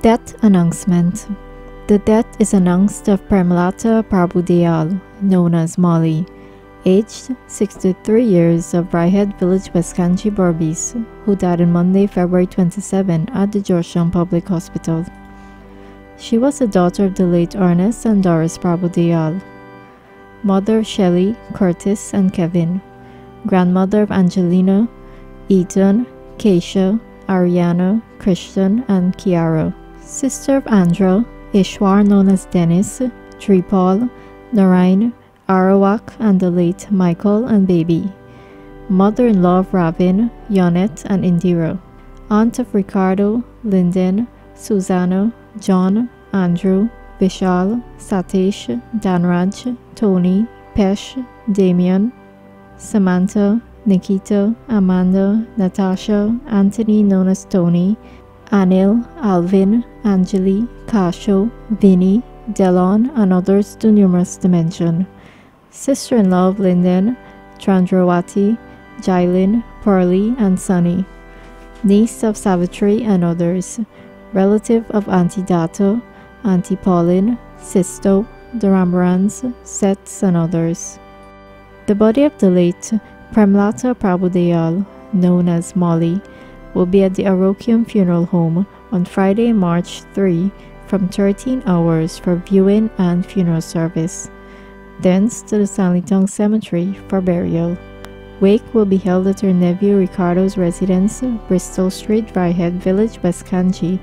Death announcement. The death is announced of Premlata Prabhudial, known as Molly, aged 63 years of Brighthead Village, West Kanji, Berbice, who died on Monday, February 27 at the Georgetown Public Hospital. She was the daughter of the late Ernest and Doris Prabhudial, mother of Shelley, Curtis, and Kevin, grandmother of Angelina, Ethan, Keisha, Ariana, Christian, and Kiara, sister of Andra, Ishwar known as Dennis, Tripal, Narain, Arawak, and the late Michael and Baby, mother-in-law of Ravin, Yonet, and Indira, aunt of Ricardo, Linden, Susanna, John, Andrew, Vishal, Satish, Danraj, Tony, Pesh, Damian, Samantha, Nikita, Amanda, Natasha, Anthony known as Tony, Anil, Alvin, Anjali, Kasho, Vinny, Delon, and others too numerous to mention. Sister-in-law of Linden, Chandrawati, Jailin, Pearlie, and Sunny. Niece of Savitri and others. Relative of Auntie Dato, Auntie Pauline, Sisto, the Rambarans, Sets, and others. The body of the late Premlata Prabhudial, known as Molly, will be at the Arochium Funeral Home on Friday, March 3 from 13 hours for viewing and funeral service, thence to the Sanlitong Cemetery for burial. Wake will be held at her nephew Ricardo's residence, Bristol Street, Dryhead Village, West Kanji,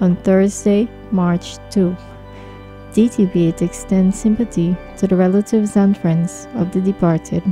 on Thursday, March 2. DTV8 extends sympathy to the relatives and friends of the departed.